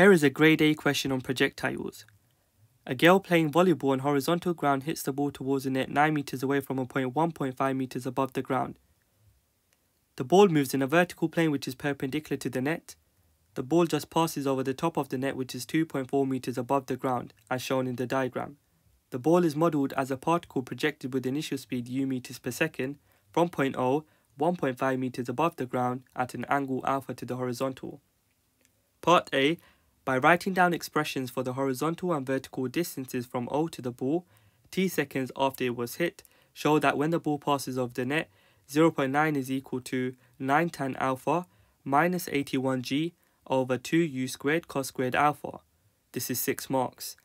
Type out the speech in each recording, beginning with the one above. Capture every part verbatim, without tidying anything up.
Here is a grade A question on projectiles. A girl playing volleyball on horizontal ground hits the ball towards a net nine meters away from a point one point five meters above the ground. The ball moves in a vertical plane which is perpendicular to the net. The ball just passes over the top of the net, which is two point four meters above the ground, as shown in the diagram. The ball is modelled as a particle projected with initial speed u meters per second from point O, one point five meters above the ground, at an angle alpha to the horizontal. Part A. By writing down expressions for the horizontal and vertical distances from O to the ball, t seconds after it was hit, show that when the ball passes over the net, zero point nine is equal to nine tan alpha minus eighty-one g over two u squared cos squared alpha. This is six marks.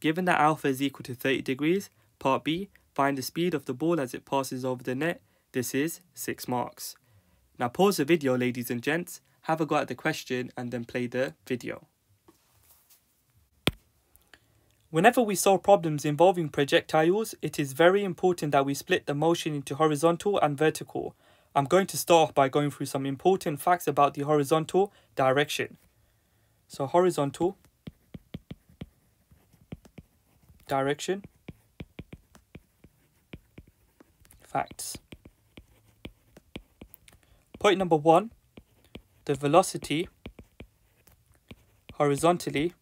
Given that alpha is equal to thirty degrees, part B, find the speed of the ball as it passes over the net. This is six marks. Now pause the video, ladies and gents, have a go at the question and then play the video. Whenever we solve problems involving projectiles, it is very important that we split the motion into horizontal and vertical. I'm going to start off by going through some important facts about the horizontal direction. So horizontal direction facts. Point number one, the velocity horizontally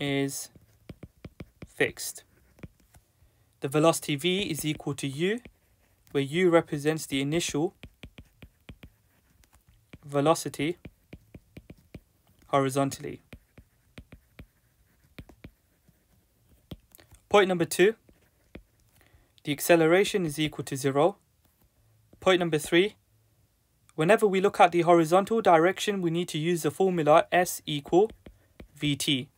is fixed. The velocity v is equal to u, where u represents the initial velocity horizontally. Point number two, the acceleration is equal to zero. Point number three, whenever we look at the horizontal direction, we need to use the formula S equal V T.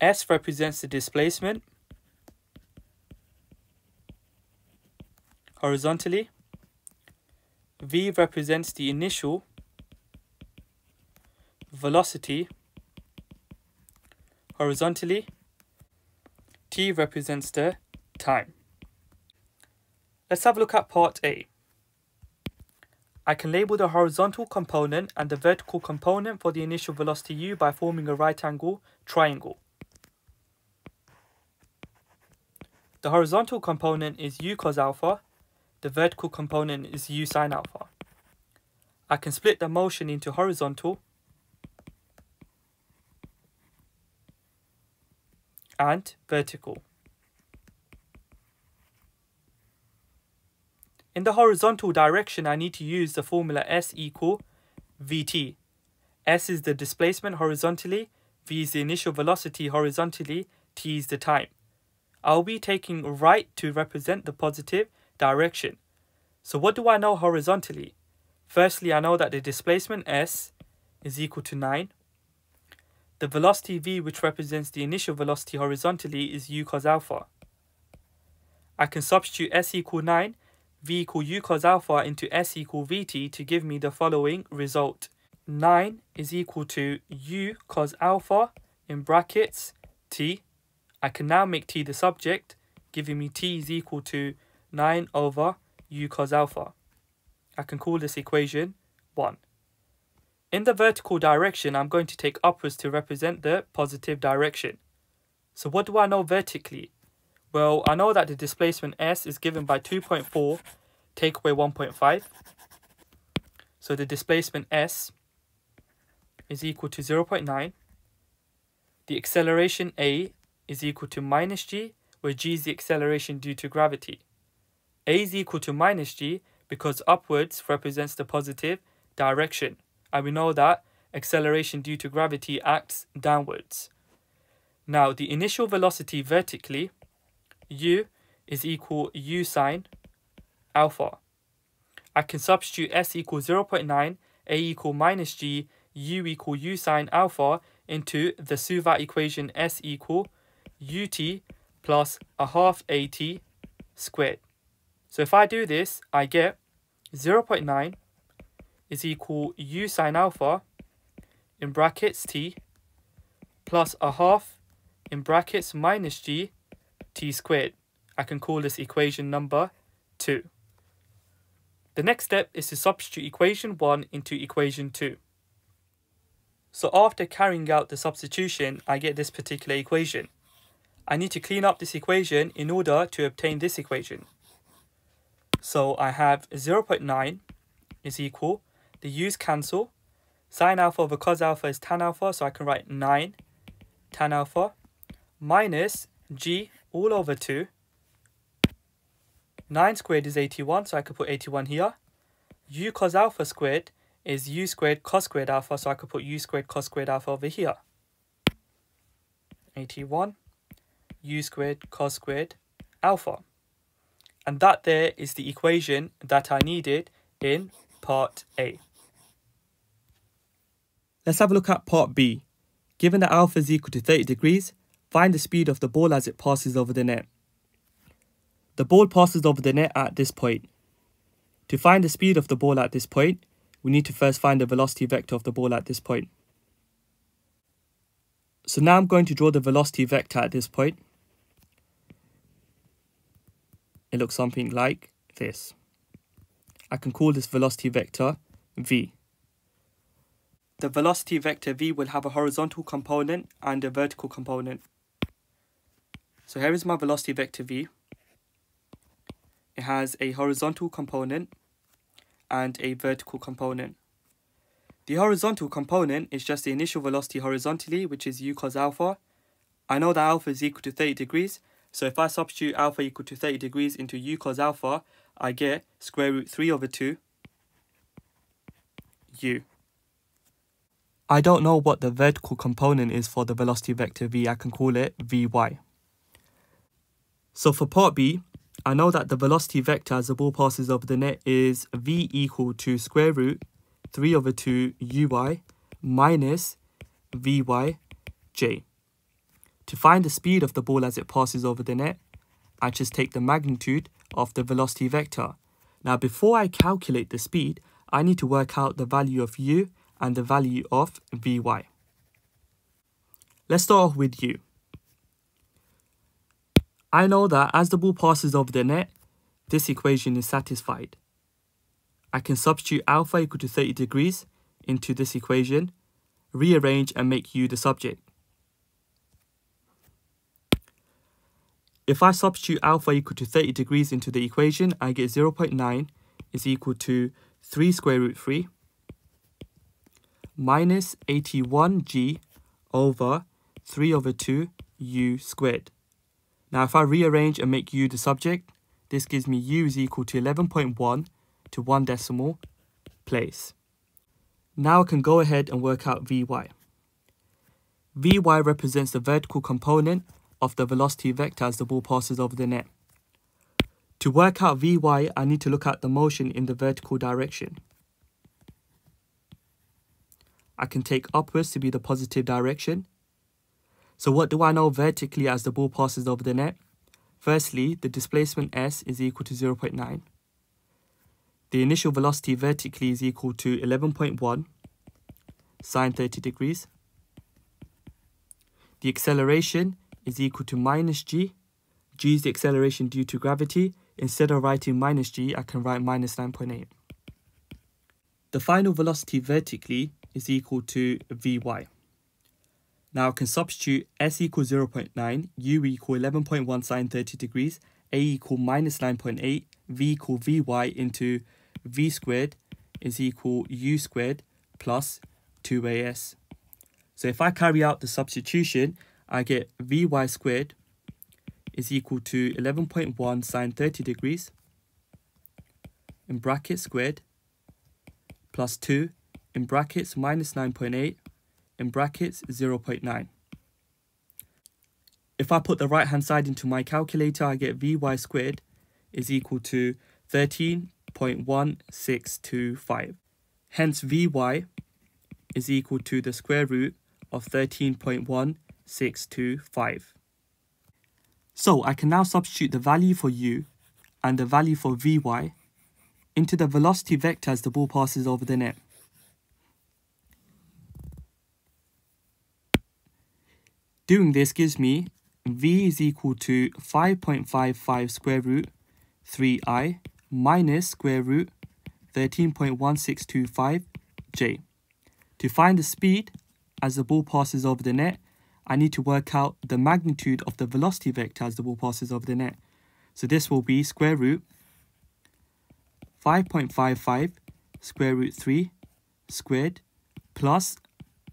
S represents the displacement horizontally. V represents the initial velocity horizontally. T represents the time. Let's have a look at part A. I can label the horizontal component and the vertical component for the initial velocity u by forming a right angle triangle. The horizontal component is u cos alpha, the vertical component is u sin alpha. I can split the motion into horizontal and vertical. In the horizontal direction, I need to use the formula S equal Vt. S is the displacement horizontally, V is the initial velocity horizontally, T is the time. I'll be taking right to represent the positive direction. So what do I know horizontally? Firstly, I know that the displacement S is equal to nine. The velocity V, which represents the initial velocity horizontally, is u cos alpha. I can substitute S equal nine, V equal u cos alpha into S equal Vt to give me the following result. nine is equal to u cos alpha in brackets T. I can now make T the subject, giving me T is equal to nine over u cos alpha. I can call this equation one. In the vertical direction, I'm going to take upwards to represent the positive direction. So what do I know vertically? Well, I know that the displacement S is given by two point four, take away one point five. So the displacement S is equal to zero point nine. The acceleration A is equal to minus g, where g is the acceleration due to gravity. A is equal to minus g because upwards represents the positive direction, and we know that acceleration due to gravity acts downwards. Now the initial velocity vertically, u, is equal u sine alpha. I can substitute S equal zero point nine, A equal minus g, u equal u sine alpha into the SUVAT equation S equal ut plus a half at squared. So if I do this, I get zero point nine is equal u sine alpha in brackets t plus a half in brackets minus g t squared. I can call this equation number two. The next step is to substitute equation one into equation two. So after carrying out the substitution, I get this particular equation. I need to clean up this equation in order to obtain this equation. So I have zero point nine is equal, the u's cancel, sine alpha over cos alpha is tan alpha, so I can write nine tan alpha minus g all over two. nine squared is eighty-one, so I could put eighty-one here. U cos alpha squared is u squared cos squared alpha, so I could put u squared cos squared alpha over here. eighty-one, u squared cos squared alpha. And that there is the equation that I needed in part A. Let's have a look at part B. Given that alpha is equal to thirty degrees, find the speed of the ball as it passes over the net. The ball passes over the net at this point. To find the speed of the ball at this point, we need to first find the velocity vector of the ball at this point. So now I'm going to draw the velocity vector at this point. It looks something like this. I can call this velocity vector V. The velocity vector V will have a horizontal component and a vertical component. So here is my velocity vector V. It has a horizontal component and a vertical component. The horizontal component is just the initial velocity horizontally, which is u cos alpha. I know that alpha is equal to thirty degrees, so if I substitute alpha equal to thirty degrees into u cos alpha, I get square root three over two u. I don't know what the vertical component is for the velocity vector v. I can call it vy. So for part B, I know that the velocity vector as the ball passes over the net is v equal to square root three over two uy minus vyj. To find the speed of the ball as it passes over the net, I just take the magnitude of the velocity vector. Now before I calculate the speed, I need to work out the value of u and the value of vy. Let's start off with u. I know that as the ball passes over the net, this equation is satisfied. I can substitute alpha equal to thirty degrees into this equation, rearrange and make u the subject. If I substitute alpha equal to thirty degrees into the equation, I get zero point nine is equal to three square root three minus eighty-one g over three over two u squared. Now if I rearrange and make u the subject, this gives me u is equal to eleven point one to one decimal place. Now I can go ahead and work out vy. Vy represents the vertical component of the velocity vector as the ball passes over the net. To work out vy, I need to look at the motion in the vertical direction. I can take upwards to be the positive direction. So what do I know vertically as the ball passes over the net? Firstly, the displacement s is equal to zero point nine. The initial velocity vertically is equal to eleven point one, sine thirty degrees. The acceleration is equal to minus g. G is the acceleration due to gravity. Instead of writing minus g, I can write minus nine point eight. The final velocity vertically is equal to vy. Now I can substitute s equals zero point nine, u equal eleven point one sine thirty degrees, a equal minus nine point eight, v equal vy into v squared is equal u squared plus two a s. So if I carry out the substitution, I get vy squared is equal to eleven point one sine thirty degrees in brackets squared plus two in brackets minus nine point eight in brackets zero point nine. If I put the right hand side into my calculator, I get vy squared is equal to thirteen point one six two five. Hence vy is equal to the square root of thirteen point one six two five. So I can now substitute the value for u and the value for vy into the velocity vector as the ball passes over the net. Doing this gives me v is equal to five point five five square root three i minus square root thirteen point one six two five j. To find the speed, as the ball passes over the net, I need to work out the magnitude of the velocity vector as the ball passes over the net. So this will be square root five point five five square root three squared plus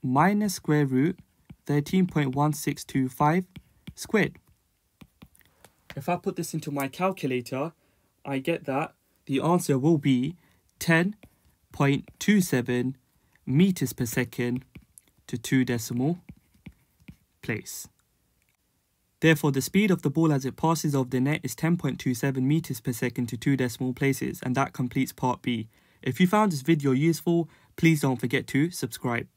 minus square root thirteen point one six two five squared. If I put this into my calculator, I get that the answer will be ten point two seven meters per second to two decimal place. Therefore, the speed of the ball as it passes over the net is ten point two seven meters per second to two decimal places, and that completes part B. If you found this video useful, please don't forget to subscribe.